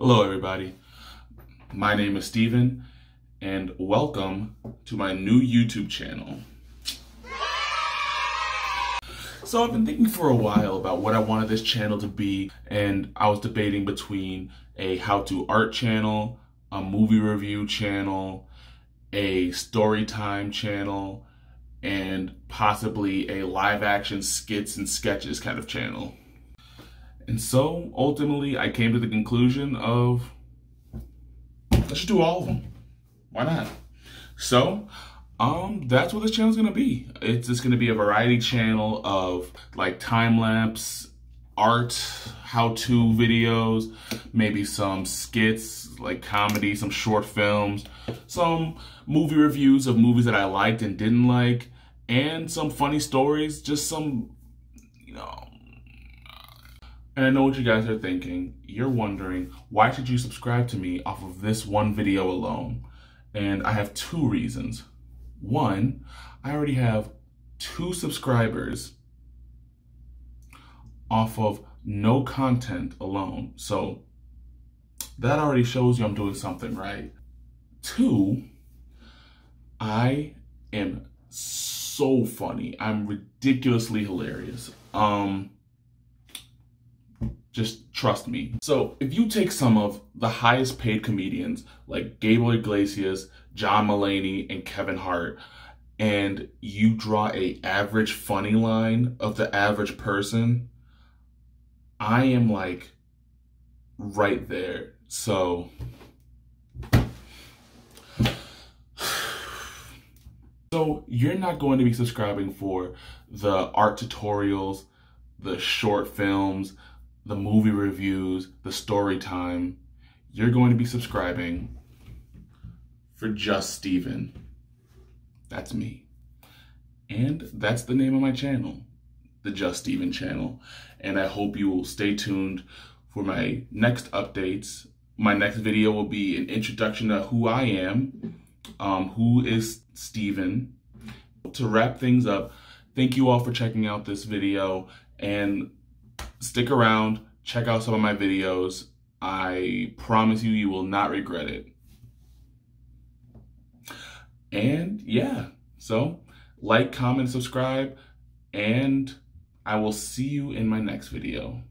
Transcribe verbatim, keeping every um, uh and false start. Hello everybody, my name is Steven, and welcome to my new YouTube channel. So I've been thinking for a while about what I wanted this channel to be, and I was debating between a how-to art channel, a movie review channel, a story time channel, and possibly a live action skits and sketches kind of channel. And so, ultimately, I came to the conclusion of, let's just do all of them. Why not? So, um, that's what this channel's gonna be. It's just gonna be a variety channel of, like, time-lapse, art, how-to videos, maybe some skits, like comedy, some short films, some movie reviews of movies that I liked and didn't like, and some funny stories, just some, you know, and I know what you guys are thinking. You're wondering, why should you subscribe to me off of this one video alone? And I have two reasons. One, I already have two subscribers off of no content alone. So that already shows you I'm doing something right. Two, I am so funny. I'm ridiculously hilarious. Um... Just trust me. So if you take some of the highest paid comedians like Gabriel Iglesias, John Mulaney, and Kevin Hart, and you draw a average funny line of the average person, I am like right there. So, so you're not going to be subscribing for the art tutorials, the short films, the movie reviews, the story time. You're going to be subscribing for Just Steven. That's me. And that's the name of my channel, the Just Steven channel. And I hope you will stay tuned for my next updates. My next video will be an introduction to who I am, um, who is Steven. To wrap things up, thank you all for checking out this video, and stick around, check out some of my videos. I promise you, you will not regret it. And yeah, so like, comment, subscribe, and I will see you in my next video.